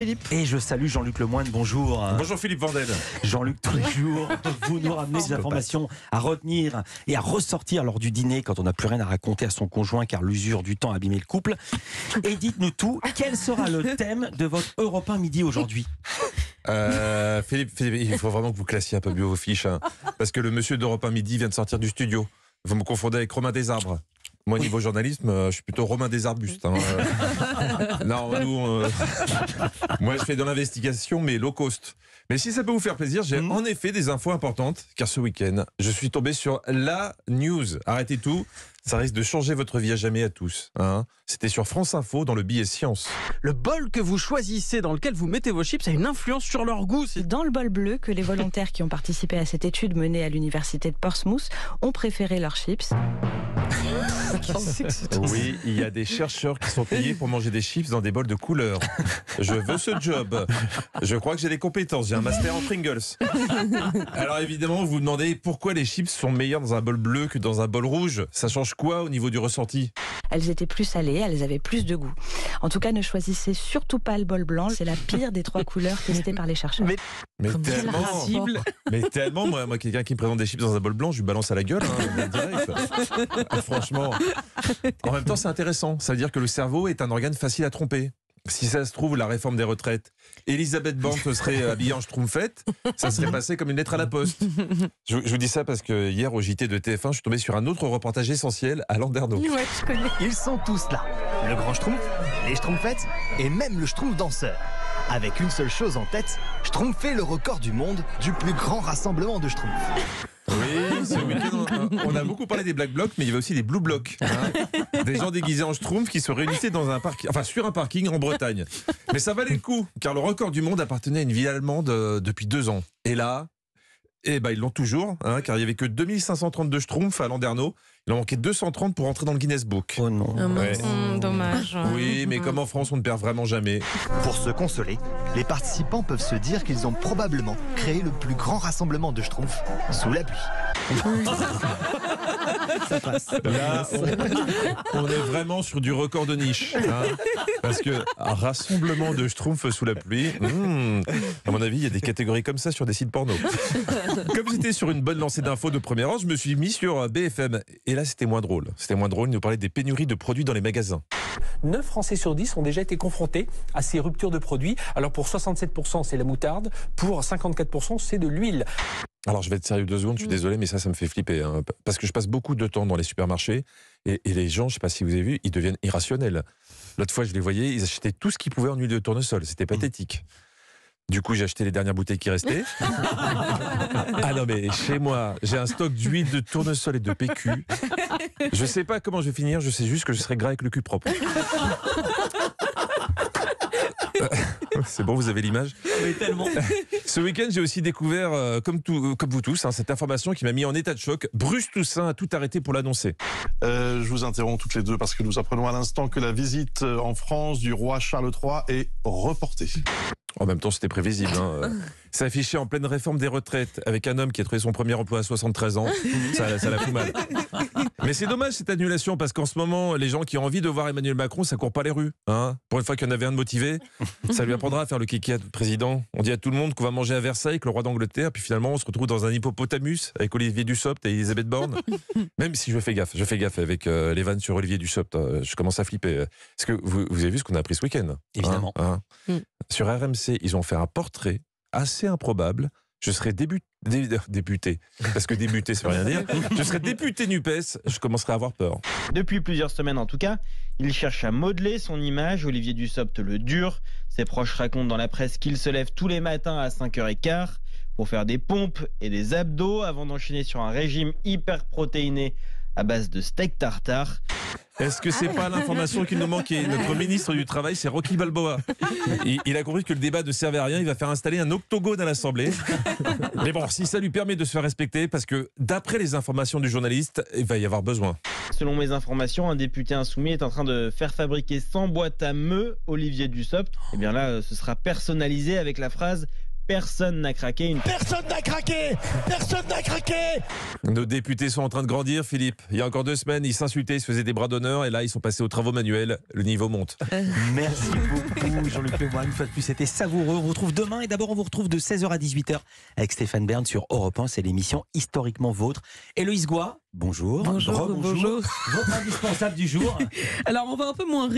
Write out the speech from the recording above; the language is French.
Philippe. Et je salue Jean-Luc Lemoine, bonjour. Bonjour Philippe Vendel. Jean-Luc, tous les jours, vous nous ramenez des informations à retenir et à ressortir lors du dîner quand on n'a plus rien à raconter à son conjoint car l'usure du temps a abîmé le couple. Et dites-nous tout, quel sera le thème de votre Europe 1 midi aujourd'hui ? Philippe, il faut vraiment que vous classiez un peu mieux vos fiches. Hein, parce que le monsieur d'Europe 1 midi vient de sortir du studio. Vous me confondez avec Romain Desarbres. Moi, oui. Niveau journalisme, je suis plutôt Romain Desarbres. Hein. Non, nous, moi, je fais de l'investigation, mais low cost. Mais si ça peut vous faire plaisir, j'ai en effet des infos importantes, car ce week-end, je suis tombé sur la news. Arrêtez tout, ça risque de changer votre vie à jamais à tous. Hein. C'était sur France Info, dans le billet Science. Le bol que vous choisissez, dans lequel vous mettez vos chips, a une influence sur leur goût. C'est dans le bol bleu que les volontaires qui ont participé à cette étude menée à l'université de Portsmouth ont préféré leurs chips. Oui, il y a des chercheurs qui sont payés pour manger des chips dans des bols de couleur. Je veux ce job. Je crois que j'ai des compétences. J'ai un master en Pringles. Alors évidemment, vous vous demandez pourquoi les chips sont meilleurs dans un bol bleu que dans un bol rouge. Ça change quoi au niveau du ressenti? Elles étaient plus salées, elles avaient plus de goût. En tout cas, ne choisissez surtout pas le bol blanc. C'est la pire des trois couleurs testées par les chercheurs. Mais tellement, moi quelqu'un qui me présente des chips dans un bol blanc, je lui balance à la gueule. Hein, direct. Ah, franchement. En même temps, c'est intéressant. Ça veut dire que le cerveau est un organe facile à tromper. Si ça se trouve, la réforme des retraites, Elisabeth Borne se serait habillée en Schtroumpfette, ça serait passé comme une lettre à la poste. Je vous dis ça parce que hier, au JT de TF1, je suis tombé sur un autre reportage essentiel à Landerneau. Ouais, je connais. Ils sont tous là. Le grand Schtroumpf, les Schtroumpfettes et même le Schtroumpf danseur. Avec une seule chose en tête, Schtroumpfer le record du monde du plus grand rassemblement de Schtroumpfs. Oui, ce week-end, on a beaucoup parlé des Black Blocs, mais il y avait aussi des Blue Blocs. Hein, des gens déguisés en Schtroumpf qui se réunissaient dans un parking, enfin sur un parking en Bretagne. Mais ça valait le coup, car le record du monde appartenait à une ville allemande depuis 2 ans. Et là, ils l'ont toujours, hein, car il n'y avait que 2532 Schtroumpfs à Landerneau. Il en manquait 230 pour entrer dans le Guinness Book. Oh non. Ouais. Dommage. Ouais. Oui, mais comme en France, on ne perd vraiment jamais. Pour se consoler, les participants peuvent se dire qu'ils ont probablement créé le plus grand rassemblement de Schtroumpfs sous la pluie. Ça passe. Là, on est vraiment sur du record de niche. Hein, parce que un rassemblement de Schtroumpfs sous la pluie, à mon avis, il y a des catégories comme ça sur des sites porno. Comme j'étais sur une bonne lancée d'infos de première heure, je me suis mis sur BFM. Et là, c'était moins drôle. C'était moins drôle, ils nous parlaient des pénuries de produits dans les magasins. 9 Français sur 10 ont déjà été confrontés à ces ruptures de produits. Alors pour 67%, c'est la moutarde. Pour 54%, c'est de l'huile. Alors je vais être sérieux 2 secondes, je suis désolé, mais ça me fait flipper. Hein, parce que je passe beaucoup de temps dans les supermarchés et les gens, je ne sais pas si vous avez vu, ils deviennent irrationnels. L'autre fois, je les voyais, ils achetaient tout ce qu'ils pouvaient en huile de tournesol. C'était pathétique. Du coup, j'ai acheté les dernières bouteilles qui restaient. Ah non, mais chez moi, j'ai un stock d'huile de tournesol et de PQ. Je sais pas comment je vais finir, je sais juste que je serai gras avec le cul propre. C'est bon, vous avez l'image. Oui, tellement. Ce week-end, j'ai aussi découvert, comme vous tous, hein, cette information qui m'a mis en état de choc. Bruce Toussaint a tout arrêté pour l'annoncer. Je vous interromps toutes les deux parce que nous apprenons à l'instant que la visite en France du roi Charles III est reportée. En même temps, c'était prévisible. Hein. C'est affiché en pleine réforme des retraites avec un homme qui a trouvé son premier emploi à 73 ans. Ça la fout mal. Mais c'est dommage cette annulation parce qu'en ce moment, les gens qui ont envie de voir Emmanuel Macron, ça court pas les rues. Hein. Pour une fois qu'il y en avait un de motivé, ça lui apprendra à faire le kiki à président. On dit à tout le monde qu'on va manger à Versailles avec le roi d'Angleterre, puis finalement, on se retrouve dans un hippopotamus avec Olivier Dussopt et Elisabeth Borne. Même si je fais gaffe avec les vannes sur Olivier Dussopt. Je commence à flipper. Est-ce que vous avez vu ce qu'on a appris ce week-end? Évidemment. Sur RMC, ils ont fait un portrait assez improbable. Je serai député, parce que débuté, ça veut rien dire. Je serai député NUPES, je commencerai à avoir peur. Depuis plusieurs semaines en tout cas, il cherche à modeler son image. Olivier Dussopt le dure. Ses proches racontent dans la presse qu'il se lève tous les matins à 5h15 pour faire des pompes et des abdos avant d'enchaîner sur un régime hyper protéiné à base de steak tartare. Est-ce que c'est pas l'information qui nous manquait? Notre ministre du Travail, c'est Rocky Balboa. Il a compris que le débat ne servait à rien, il va faire installer un octogone à l'Assemblée. Mais bon, si ça lui permet de se faire respecter, parce que d'après les informations du journaliste, il va y avoir besoin. Selon mes informations, un député insoumis est en train de faire fabriquer 100 boîtes à meux Olivier Dussopt. Et bien là, ce sera personnalisé avec la phrase Personne n'a craqué. Personne n'a craqué. Personne n'a craqué. Nos députés sont en train de grandir, Philippe. Il y a encore 2 semaines, ils s'insultaient, ils se faisaient des bras d'honneur et là, ils sont passés aux travaux manuels. Le niveau monte. Merci beaucoup, Jean-Luc Lemoine. Une fois de plus, c'était savoureux. On vous retrouve demain et d'abord, on vous retrouve de 16h à 18h avec Stéphane Bern sur Europe 1. C'est l'émission historiquement vôtre. Héloïse Goua, bonjour. Bonjour. Votre indispensable du jour. Alors, on va un peu moins rire.